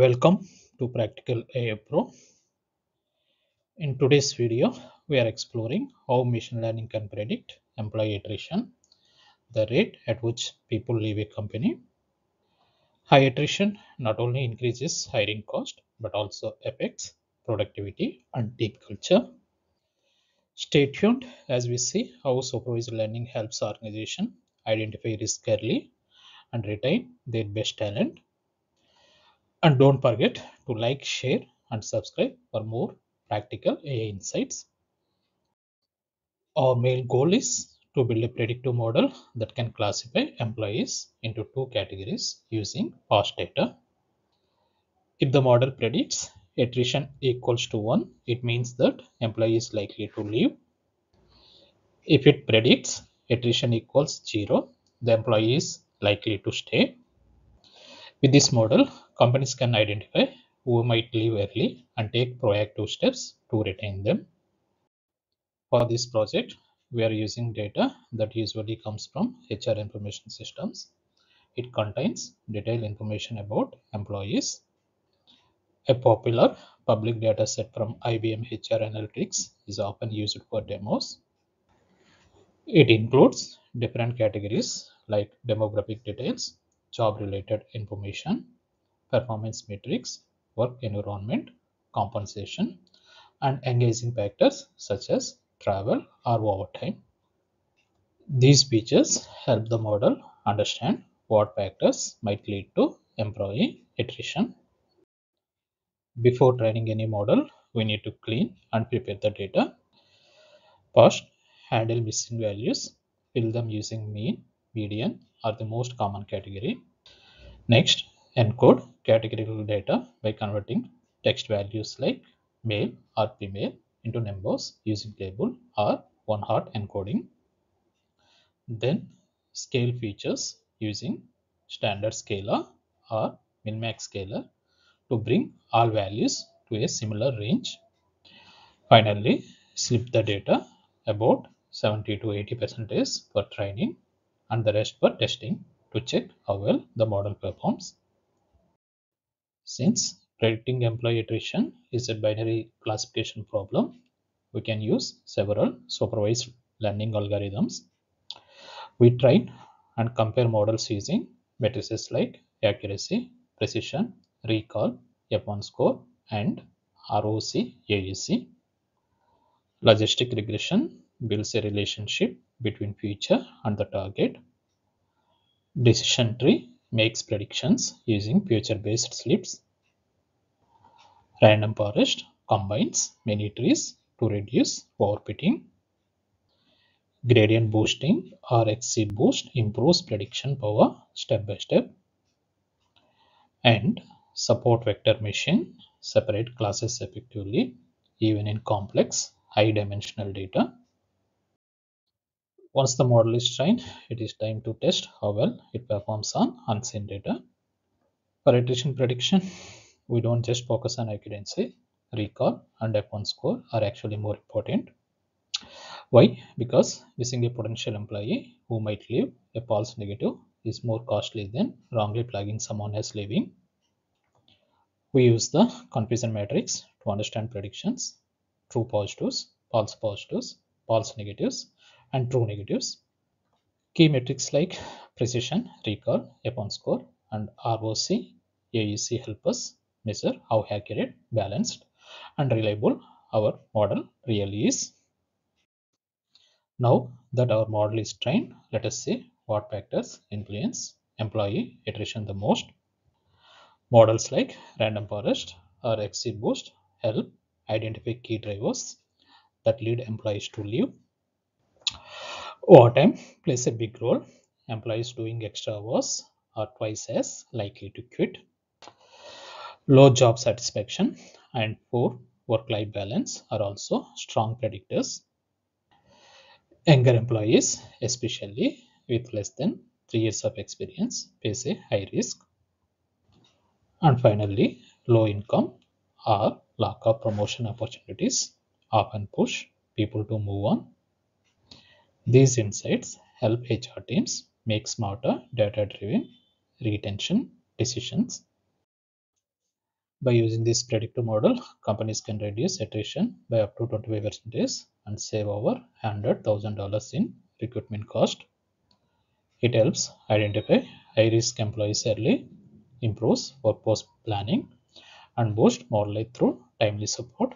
Welcome to Practical AI Pro. In today's video, we are exploring how machine learning can predict employee attrition, the rate at which people leave a company. High attrition not only increases hiring cost, but also affects productivity and team culture. Stay tuned as we see how supervised learning helps organizations identify risk early and retain their best talent. And don't forget to like, share, and subscribe for more practical AI insights. Our main goal is to build a predictive model that can classify employees into two categories using past data. If the model predicts attrition equals to 1, it means that employee is likely to leave. If it predicts attrition equals 0, the employee is likely to stay. With this model, companies can identify who might leave early and take proactive steps to retain them. For this project, we are using data that usually comes from HR information systems. It contains detailed information about employees, a popular public data set from IBM HR Analytics is often used for demos. It includes different categories like demographic details, job-related information, performance metrics, work environment, compensation, and engaging factors such as travel or overtime. These features help the model understand what factors might lead to employee attrition. Before training any model, we need to clean and prepare the data. First, handle missing values, fill them using mean, median, are the most common category. Next, encode categorical data by converting text values like male or female into numbers using label or one-hot encoding. Then, scale features using standard scalar or min-max scalar to bring all values to a similar range. Finally, slip the data about 70% to 80% for training and the rest for testing to check how well the model performs. Since predicting employee attrition is a binary classification problem, we can use several supervised learning algorithms. We train and compare models using matrices like accuracy, precision, recall, F1 score, and ROC AUC. Logistic regression builds a relationship between feature and the target. Decision tree makes predictions using future-based slips. Random forest combines many trees to reduce overfitting. Gradient boosting or XGBoost improves prediction power step by step. And support vector machine separate classes effectively even in complex high-dimensional data. Once the model is trained, it is time to test how well it performs on unseen data. For attrition prediction, we don't just focus on accuracy, recall, and F1 score are actually more important. Why? Because missing a potential employee who might leave a false negative is more costly than wrongly flagging someone as leaving. We use the confusion matrix to understand predictions, true positives, false negatives, and true negatives. Key metrics like precision, recall, F1 score, and ROC AUC help us measure how accurate, balanced, and reliable our model really is. Now that our model is trained, let us see what factors influence employee attrition the most. Models like Random Forest or XGBoost help identify key drivers that lead employees to leave. Overtime plays a big role. Employees doing extra hours are twice as likely to quit. Low job satisfaction and poor work-life balance are also strong predictors. Younger employees, especially with less than 3 years of experience, face a high risk. And finally, low income or lack of promotion opportunities often push people to move on. These insights help HR teams make smarter, data-driven retention decisions. By using this predictive model, companies can reduce attrition by up to 25% and save over $100,000 in recruitment cost. It helps identify high-risk employees early, improves workforce planning, and boosts morale through timely support.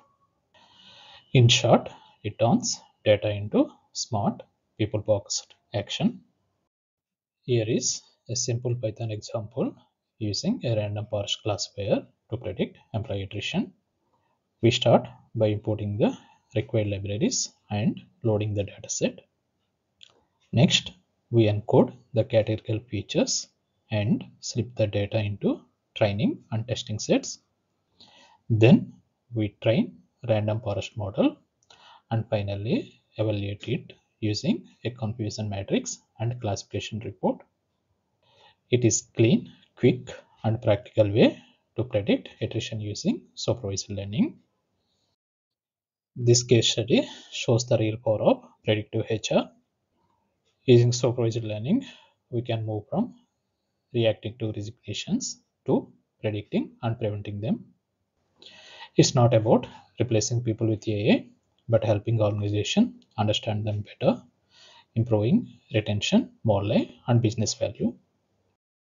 In short, it turns data into smart, people-focused action. Here is a simple Python example using a random forest classifier to predict employee attrition. We start by importing the required libraries and loading the dataset. Next, we encode the categorical features and slip the data into training and testing sets. Then we train random forest model and finally evaluate it using a confusion matrix and classification report. It is clean, quick, and practical way to predict attrition using supervised learning. This case study shows the real power of predictive HR. Using supervised learning, we can move from reacting to resignations to predicting and preventing them. It's not about replacing people with AI, but helping organizations understand them better, improving retention, morale, and business value.